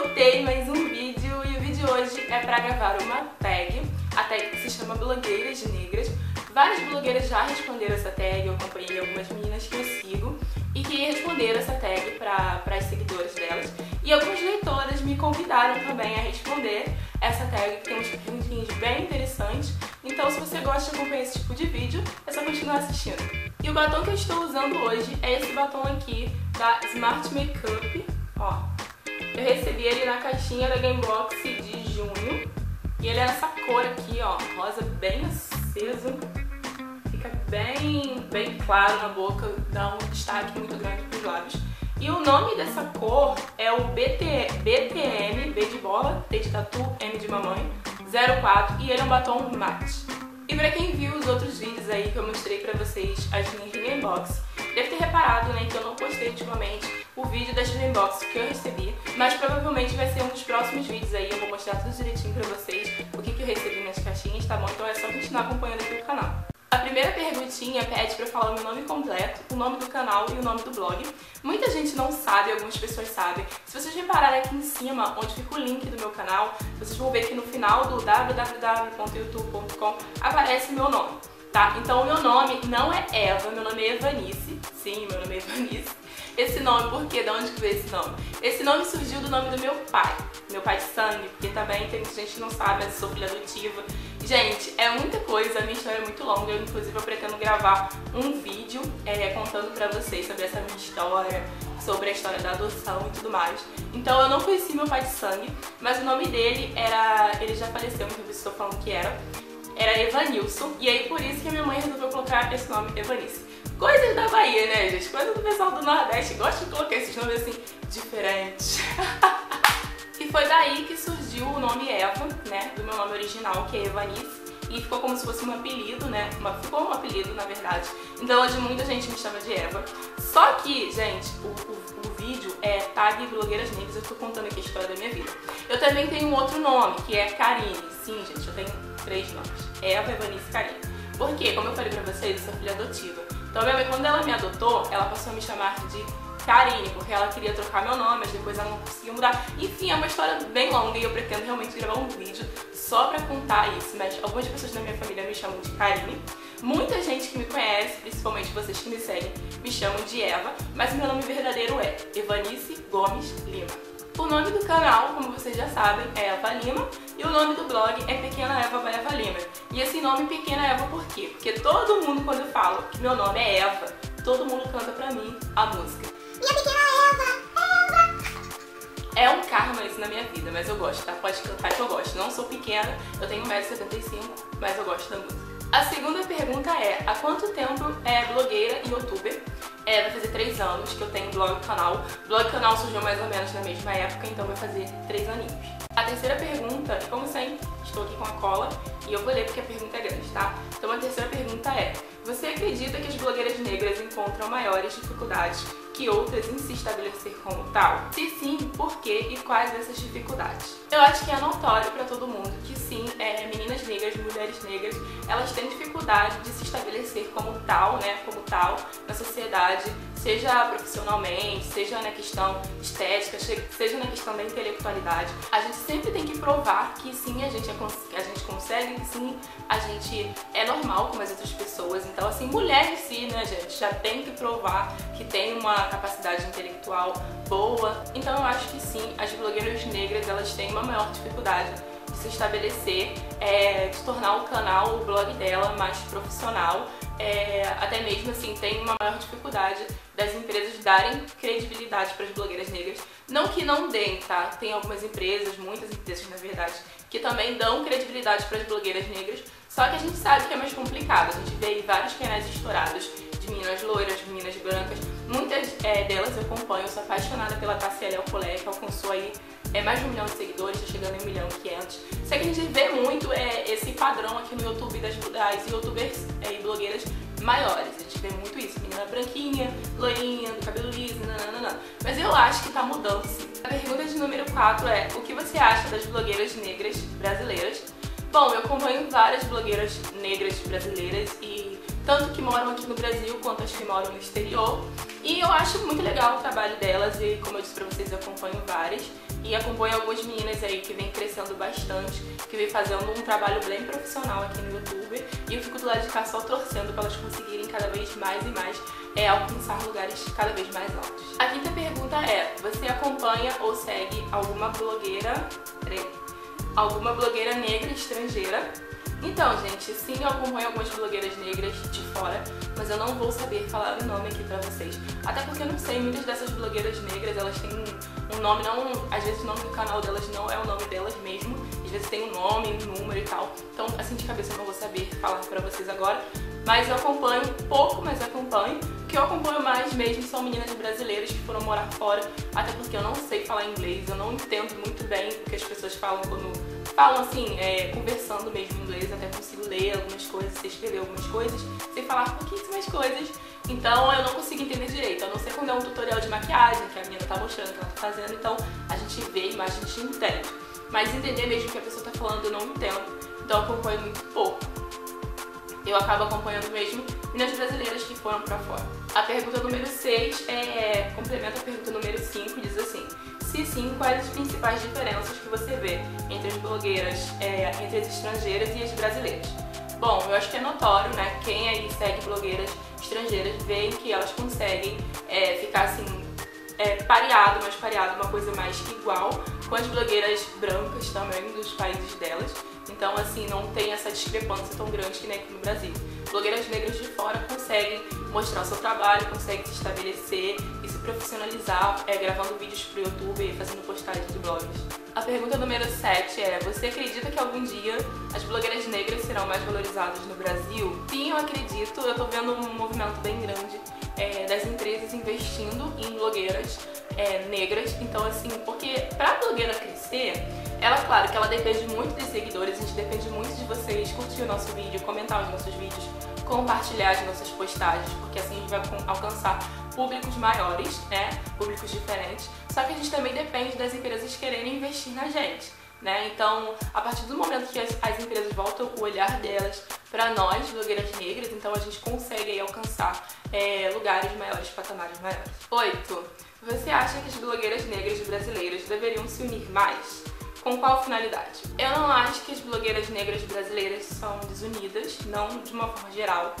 Voltei mais um vídeo e o vídeo de hoje é pra gravar uma tag, a tag que se chama Blogueiras Negras. Várias blogueiras já responderam essa tag, eu acompanhei algumas meninas que eu sigo e que responderam essa tag para as seguidoras delas. E algumas leitoras me convidaram também a responder essa tag, que tem uns printinhos bem interessantes. Então se você gosta de acompanhar esse tipo de vídeo, é só continuar assistindo. E o batom que eu estou usando hoje é esse batom aqui da Smart Makeup, ó. Eu recebi ele na caixinha da Gamebox de junho. E ele é essa cor aqui, ó, rosa bem aceso. Fica bem claro na boca, dá um destaque muito grande pros lábios. E o nome dessa cor é o BTM, B de bola, T de tatu, M de mamãe, 04. E ele é um batom mate. E pra quem viu os outros vídeos aí que eu mostrei pra vocês, as minhas de Gamebox, deve ter reparado, né, que eu não postei ultimamente o vídeo das Gamebox que eu recebi, mas provavelmente vai ser um dos próximos vídeos aí, eu vou mostrar tudo direitinho pra vocês o que eu recebi nas caixinhas, tá bom? Então é só continuar acompanhando aqui no canal. A primeira perguntinha pede pra eu falar o meu nome completo, o nome do canal e o nome do blog. Muita gente não sabe, algumas pessoas sabem. Se vocês repararem aqui em cima, onde fica o link do meu canal, vocês vão ver que no final do www.youtube.com aparece meu nome, tá? Então o meu nome não é Eva, meu nome é Evanice. Sim, meu nome é Evanice. Esse nome, por quê? De onde que veio esse nome? Esse nome surgiu do nome do meu pai de sangue, porque também tem muita gente que não sabe, mas sou filha adotiva. Gente, é muita coisa, a minha história é muito longa, eu inclusive eu pretendo gravar um vídeo contando pra vocês sobre essa minha história, sobre a história da adoção e tudo mais. Então eu não conheci meu pai de sangue, mas o nome dele era, ele já faleceu, então eu estou falando que era Evanilson, e aí por isso que a minha mãe resolveu colocar esse nome, Evanice. Coisas da Bahia, né, gente? Coisas do pessoal do Nordeste, gosta de colocar esses nomes assim, diferentes. E foi daí que surgiu o nome Eva, né, do meu nome original, que é Evanice, e ficou como se fosse um apelido, né, ficou um apelido, na verdade. Então hoje muita gente me chama de Eva. Só que, gente, o vídeo é tag Blogueiras Negras, eu tô contando aqui a história da minha vida. Eu também tenho um outro nome, que é Karine. Sim, gente, eu tenho 3 nomes, Eva, Evanice e Karine. Por quê? Como eu falei pra vocês, eu sou filha adotiva. Então minha mãe, quando ela me adotou, ela passou a me chamar de Karine, porque ela queria trocar meu nome, mas depois ela não conseguiu mudar. Enfim, é uma história bem longa e eu pretendo realmente gravar um vídeo só pra contar isso, mas algumas pessoas da minha família me chamam de Karine. Muita gente que me conhece, principalmente vocês que me seguem, me chamam de Eva, mas meu nome verdadeiro é Evanice Gomes Lima. O nome do canal, como vocês já sabem, é Eva Lima, e o nome do blog é Pequena Eva by Eva Lima. E esse nome Pequena Eva por quê? Porque todo mundo, quando eu falo que meu nome é Eva, todo mundo canta pra mim a música Minha Pequena Eva, Eva. É um karma isso na minha vida, mas eu gosto, tá? Pode cantar que eu gosto. Não sou pequena, eu tenho 1,75 m, mas eu gosto da música. A segunda pergunta é, há quanto tempo é blogueira e youtuber? Vai fazer 3 anos que eu tenho blog e canal. Blog e canal surgiu mais ou menos na mesma época, então vai fazer 3 aninhos. A terceira pergunta, como sempre, estou aqui com a cola e eu vou ler porque a pergunta é grande, tá? Então a terceira pergunta é, você acredita que as blogueiras negras encontram maiores dificuldades que outras em se estabelecer como tal? Se sim, por quê e quais essas dificuldades? Eu acho que é notório pra todo mundo que sim, meninas negras, mulheres negras, elas têm dificuldade de se estabelecer como tal, né, como tal, na sociedade, seja profissionalmente, seja na questão estética, seja na questão da intelectualidade. A gente sempre tem que provar que sim, a gente consegue, que sim, a gente é normal como as outras pessoas. Então assim, mulher em si, né, gente, já tem que provar que tem uma capacidade intelectual boa. Então eu acho que sim, as blogueiras negras, elas têm uma maior dificuldade de se estabelecer, de tornar o canal, o blog dela mais profissional. Até mesmo assim, tem uma maior dificuldade das empresas darem credibilidade para as blogueiras negras. Não que não deem, tá? Tem algumas empresas, muitas empresas na verdade, que também dão credibilidade para as blogueiras negras, só que a gente sabe que é mais complicado. A gente vê aí vários canais estourados de meninas loiras, meninas brancas. Muitas delas eu acompanho, eu sou apaixonada pela Taciele Alcolé, que alcançou aí mais de 1 milhão de seguidores, tá chegando em 1,5 milhão. Só que a gente vê muito esse padrão aqui no YouTube das youtubers e blogueiras maiores. A gente vê muito isso, menina branquinha, loirinha, do cabelo liso, nananana. Mas eu acho que tá mudando sim. A pergunta de número 4 é, o que você acha das blogueiras negras brasileiras? Bom, eu acompanho várias blogueiras negras brasileiras e tanto que moram aqui no Brasil quanto as que moram no exterior. E eu acho muito legal o trabalho delas e, como eu disse pra vocês, eu acompanho várias. E acompanho algumas meninas aí que vem crescendo bastante, que vem fazendo um trabalho bem profissional aqui no YouTube. E eu fico do lado de cá só torcendo pra elas conseguirem cada vez mais e mais alcançar lugares cada vez mais altos. A quinta pergunta é: você acompanha ou segue alguma blogueira negra estrangeira? Então, gente, sim, eu acompanho algumas blogueiras negras de fora, mas eu não vou saber falar o nome aqui pra vocês. Até porque eu não sei, muitas dessas blogueiras negras, elas têm um nome, não, às vezes o nome do canal delas não é o nome delas mesmo, às vezes tem um nome, um número e tal. Então, assim, de cabeça eu não vou saber falar pra vocês agora, mas eu acompanho pouco, mas acompanho. O que eu acompanho mais mesmo são meninas brasileiras que foram morar fora, até porque eu não sei falar inglês, eu não entendo muito bem o que as pessoas falam quando... falam assim, conversando mesmo em inglês, até consigo ler algumas coisas, sei escrever algumas coisas, sei falar pouquíssimas coisas, então eu não consigo entender direito, a não ser quando é um tutorial de maquiagem, que a menina tá mostrando, que ela tá fazendo, então a gente vê, mas a gente entende. Mas entender mesmo o que a pessoa tá falando eu não entendo, então eu acompanho muito pouco. Eu acabo acompanhando mesmo meninas brasileiras que foram pra fora. A pergunta número 6 complementa a pergunta número 5, diz assim: se sim, quais as principais diferenças que você vê entre as blogueiras, entre as estrangeiras e as brasileiras? Bom, eu acho que é notório, né? Quem aí segue blogueiras estrangeiras vê que elas conseguem ficar assim, pareado, uma coisa mais igual com as blogueiras brancas também dos países delas. Então, assim, não tem essa discrepância tão grande que nem aqui no Brasil. Blogueiras negras de fora conseguem mostrar o seu trabalho, conseguem se estabelecer e se profissionalizar gravando vídeos pro YouTube e fazendo postagens de blogs. A pergunta número 7 é: você acredita que algum dia as blogueiras negras serão mais valorizadas no Brasil? Sim, eu acredito. Eu tô vendo um movimento bem grande das empresas investindo em blogueiras negras. Então, assim, porque pra blogueira crescer, ela, claro, que ela depende muito de seguidores, a gente depende muito de vocês curtir o nosso vídeo, comentar os nossos vídeos, compartilhar as nossas postagens, porque assim a gente vai alcançar públicos maiores, né, públicos diferentes. Só que a gente também depende das empresas quererem investir na gente, né? Então, a partir do momento que as empresas voltam o olhar delas para nós, blogueiras negras, então a gente consegue aí alcançar lugares maiores, patamares maiores. 8. Você acha que as blogueiras negras brasileiras deveriam se unir mais? Com qual finalidade? Eu não acho que as blogueiras negras brasileiras são desunidas, não de uma forma geral.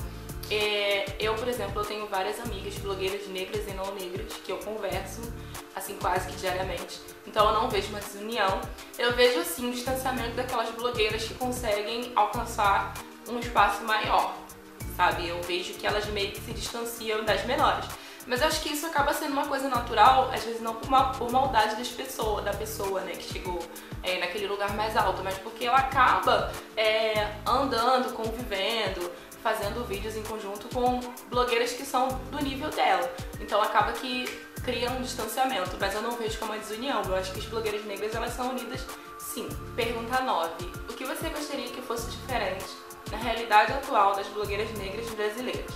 Eu, por exemplo, eu tenho várias amigas blogueiras negras e não negras que eu converso, assim, quase que diariamente. Então eu não vejo uma desunião. Eu vejo, assim, o distanciamento daquelas blogueiras que conseguem alcançar um espaço maior, sabe? Eu vejo que elas meio que se distanciam das menores. Mas eu acho que isso acaba sendo uma coisa natural, às vezes não por maldade da pessoa, né, que chegou naquele lugar mais alto, mas porque ela acaba andando, convivendo, fazendo vídeos em conjunto com blogueiras que são do nível dela. Então acaba que cria um distanciamento, mas eu não vejo como uma desunião. Eu acho que as blogueiras negras, elas são unidas sim. Pergunta 9. O que você gostaria que fosse diferente na realidade atual das blogueiras negras brasileiras?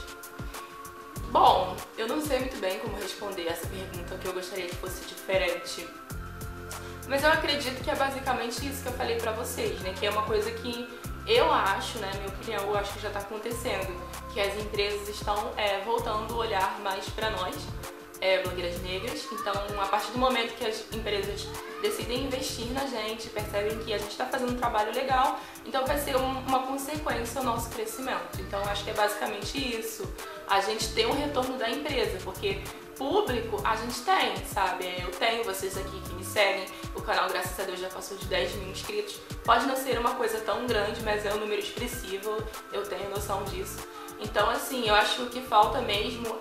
Bom, eu não sei muito bem como responder essa pergunta, o que eu gostaria que fosse diferente. Mas eu acredito que é basicamente isso que eu falei pra vocês, né? Que é uma coisa que eu acho, né? Minha opinião, eu acho que já tá acontecendo. Que as empresas estão voltando o olhar mais pra nós, blogueiras negras. Então, a partir do momento que as empresas decidem investir na gente, percebem que a gente tá fazendo um trabalho legal, então vai ser uma consequência ao nosso crescimento. Então, eu acho que é basicamente isso. A gente tem um retorno da empresa, porque público a gente tem, sabe? Eu tenho vocês aqui que me seguem, o canal, graças a Deus, já passou de 10 mil inscritos. Pode não ser uma coisa tão grande, mas é um número expressivo, eu tenho noção disso. Então, assim, eu acho que falta mesmo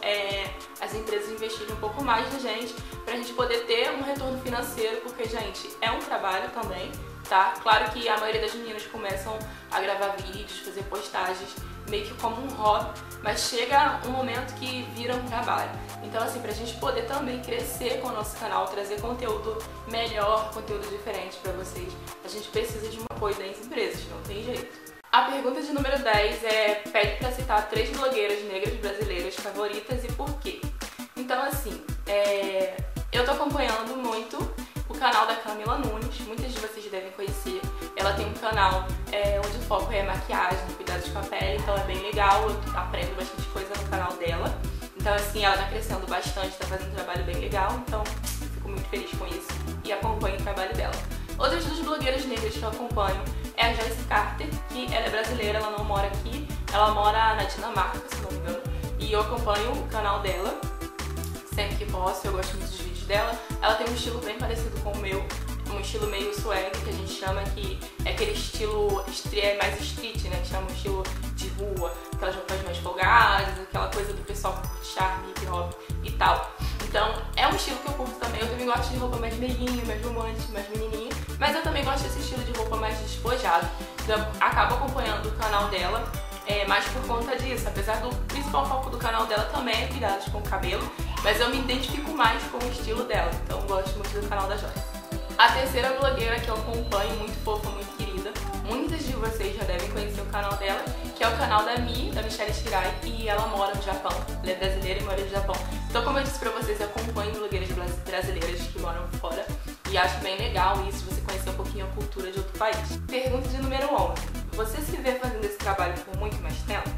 as empresas investirem um pouco mais na gente, pra gente poder ter um retorno financeiro, porque, gente, é um trabalho também, tá? Claro que a maioria das meninas começam a gravar vídeos, fazer postagens, meio que como um hobby, mas chega um momento que vira um trabalho. Então, assim, pra gente poder também crescer com o nosso canal, trazer conteúdo melhor, conteúdo diferente pra vocês, a gente precisa de um apoio das empresas, não tem jeito. A pergunta de número 10 pede pra citar 3 blogueiras negras brasileiras favoritas e por quê. Então, assim, eu tô acompanhando muito o canal da Camila Nunes, muitas de vocês devem conhecer. Ela tem um canal onde o foco é maquiagem, cuidado cuidados com a pele, então é bem legal, eu aprendo bastante coisa no canal dela. Então assim, ela tá crescendo bastante, tá fazendo um trabalho bem legal, então eu fico muito feliz com isso e acompanho o trabalho dela. Outras dos blogueiras negras que eu acompanho é a Joyce Carter, que ela é brasileira, ela não mora aqui, ela mora na Dinamarca, se não me engano, e eu acompanho o canal dela sempre que posso, eu gosto muito dos vídeos dela. Ela tem um estilo bem parecido com o meu, um estilo meio swag, que a gente chama, que é aquele estilo mais street, né, que chama um estilo de rua, aquelas roupas mais folgadas, aquela coisa do pessoal que curte charme, hip hop e tal. Então é um estilo que eu curto também, eu também gosto de roupa mais meiguinha, mais romântica, mais menininha, mas eu também gosto desse estilo de roupa mais despojado, então eu acabo acompanhando o canal dela mais por conta disso, apesar do principal foco do canal dela também é cuidados com o cabelo, mas eu me identifico mais com o estilo dela, então eu gosto muito do canal da Joyce. A terceira blogueira que eu acompanho, muito fofa, muito querida, muitas de vocês já devem conhecer o canal dela, que é o canal da Michelle Shirai, e ela mora no Japão, ela é brasileira e mora no Japão. Então, como eu disse pra vocês, eu acompanho blogueiras brasileiras que moram fora e acho bem legal isso, você conhecer um pouquinho a cultura de outro país. Pergunta de número 11. Você se vê fazendo esse trabalho por muito mais tempo?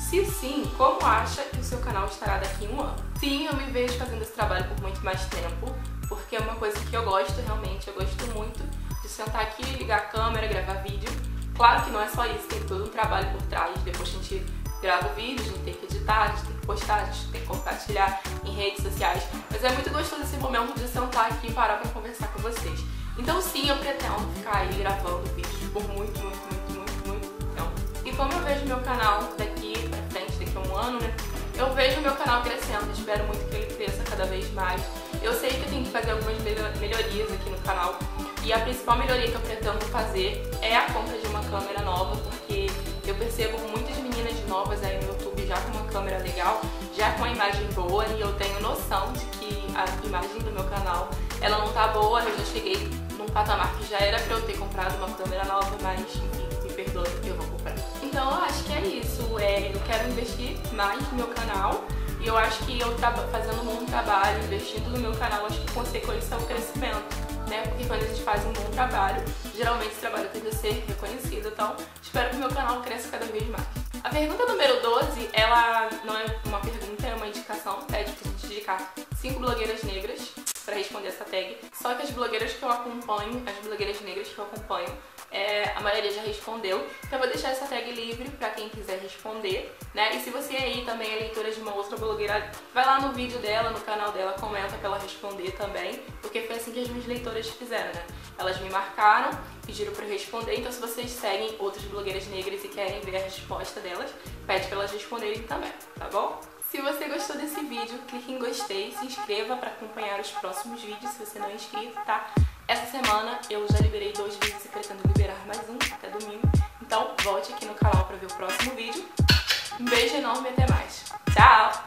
Se sim, como acha que o seu canal estará daqui a um ano? Sim, eu me vejo fazendo esse trabalho por muito mais tempo, porque é uma coisa que eu gosto realmente, eu gosto muito de sentar aqui, ligar a câmera, gravar vídeo. Claro que não é só isso, tem todo um trabalho por trás, depois a gente grava o vídeo, a gente tem que editar, a gente tem que postar, a gente tem que compartilhar em redes sociais, mas é muito gostoso esse momento de sentar aqui e parar pra conversar com vocês. Então sim, eu pretendo ficar aí gravando vídeos por muito, muito, muito, muito, muito tempo. E como eu vejo meu canal daqui pra frente, daqui a um ano, né, eu vejo meu canal crescendo, espero muito que ele cresça cada vez mais. Eu sei que eu tenho que fazer algumas melhorias aqui no canal e a principal melhoria que eu pretendo fazer é a compra de uma câmera nova, porque eu percebo muitas meninas novas aí no YouTube já com uma câmera legal, já com a imagem boa, e eu tenho noção de que a imagem do meu canal ela não tá boa, eu já cheguei num patamar que já era pra eu ter comprado uma câmera nova, mas enfim, me perdoa que eu vou comprar. Então eu acho que é isso, eu quero investir mais no meu canal. E eu acho que eu fazendo um bom trabalho, investindo no meu canal, acho que a consequência é o crescimento, né? Porque quando a gente faz um bom trabalho, geralmente esse trabalho tende a ser reconhecido. Então, espero que o meu canal cresça cada vez mais. A pergunta número 12, ela não é uma pergunta, é uma indicação. Pede pra gente indicar 5 blogueiras negras pra responder essa tag. Só que as blogueiras que eu acompanho, as blogueiras negras que eu acompanho, a maioria já respondeu, então eu vou deixar essa tag livre pra quem quiser responder, né? E se você aí também é leitora de uma outra blogueira, vai lá no vídeo dela, no canal dela, comenta pra ela responder também, porque foi assim que as minhas leitoras fizeram, né? Elas me marcaram, pediram pra eu responder, então se vocês seguem outras blogueiras negras e querem ver a resposta delas, pede pra elas responderem também, tá bom? Se você gostou desse vídeo, clique em gostei, se inscreva pra acompanhar os próximos vídeos, se você não é inscrito, tá? Essa semana eu já liberei 2 vídeos e pretendo liberar mais um até domingo. Então volte aqui no canal para ver o próximo vídeo. Um beijo enorme e até mais. Tchau!